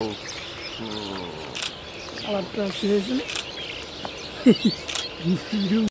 I like that, isn't it?